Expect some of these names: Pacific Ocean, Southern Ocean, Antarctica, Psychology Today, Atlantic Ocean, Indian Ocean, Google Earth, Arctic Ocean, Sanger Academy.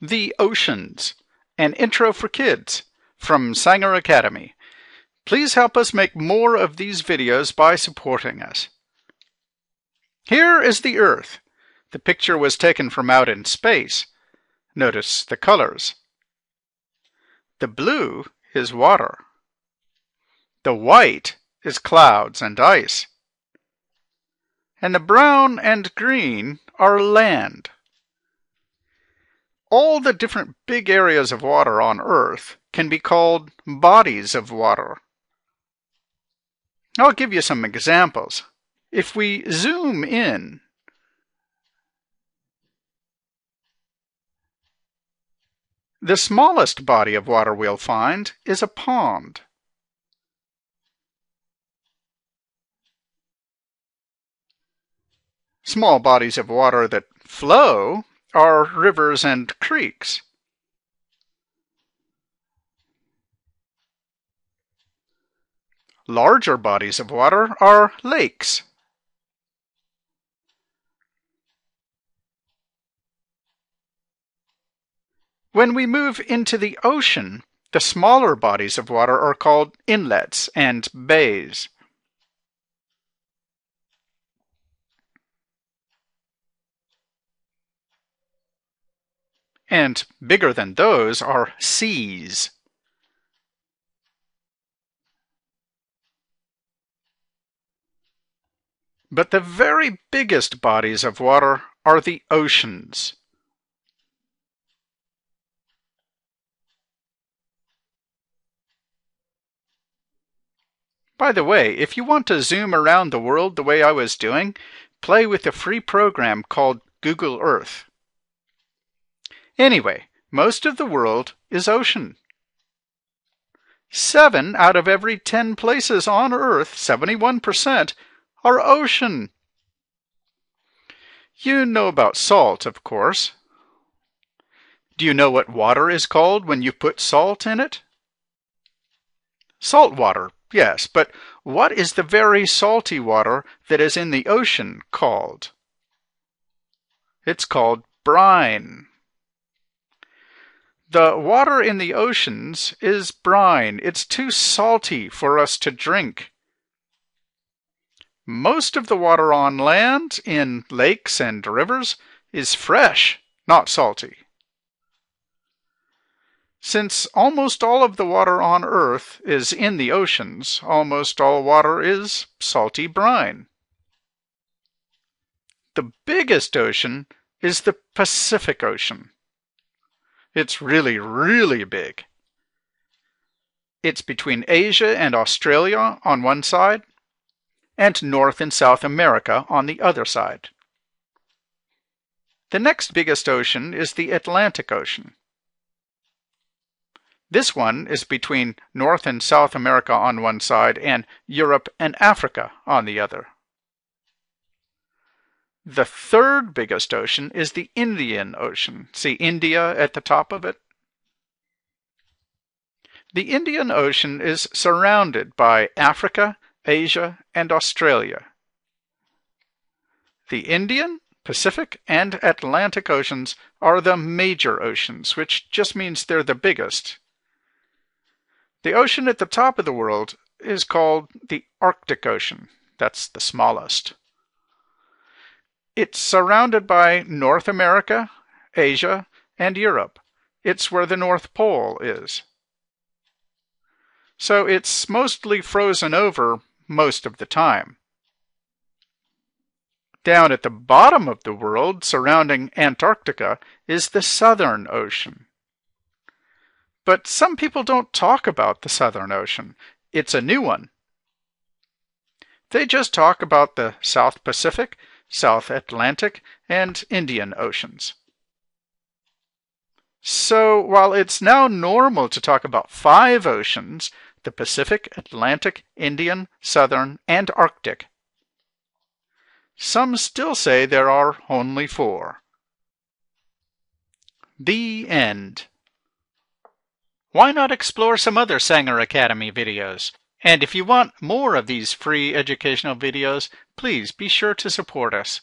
The Oceans, an intro for kids from Sanger Academy. Please help us make more of these videos by supporting us. Here is the Earth. The picture was taken from out in space. Notice the colors. The blue is water. The white is clouds and ice. And the brown and green are land. All the different big areas of water on Earth can be called bodies of water. I'll give you some examples. If we zoom in, the smallest body of water we'll find is a pond. Small bodies of water that flow are rivers and creeks. Larger bodies of water are lakes. When we move into the ocean, the smaller bodies of water are called inlets and bays. And bigger than those are seas. But the very biggest bodies of water are the oceans. By the way, if you want to zoom around the world the way I was doing, play with a free program called Google Earth. Anyway, most of the world is ocean. 7 out of every 10 places on Earth, 71%, are ocean. You know about salt, of course. Do you know what water is called when you put salt in it? Salt water, yes, but what is the very salty water that is in the ocean called? It's called brine. The water in the oceans is brine. It's too salty for us to drink. Most of the water on land, in lakes and rivers, is fresh, not salty. Since almost all of the water on Earth is in the oceans, almost all water is salty brine. The biggest ocean is the Pacific Ocean. It's really, really big. It's between Asia and Australia on one side, and North and South America on the other side. The next biggest ocean is the Atlantic Ocean. This one is between North and South America on one side, and Europe and Africa on the other. The third biggest ocean is the Indian Ocean. See India at the top of it? The Indian Ocean is surrounded by Africa, Asia, and Australia. The Indian, Pacific, and Atlantic Oceans are the major oceans, which just means they're the biggest. The ocean at the top of the world is called the Arctic Ocean. That's the smallest. It's surrounded by North America, Asia, and Europe. It's where the North Pole is. So it's mostly frozen over most of the time. Down at the bottom of the world, surrounding Antarctica, is the Southern Ocean. But some people don't talk about the Southern Ocean. It's a new one. They just talk about the South Pacific, South Atlantic, and Indian Oceans. So while it's now normal to talk about 5 oceans, the Pacific, Atlantic, Indian, Southern, and Arctic, some still say there are only 4. The end. Why not explore some other Sanger Academy videos? And if you want more of these free educational videos, please be sure to support us.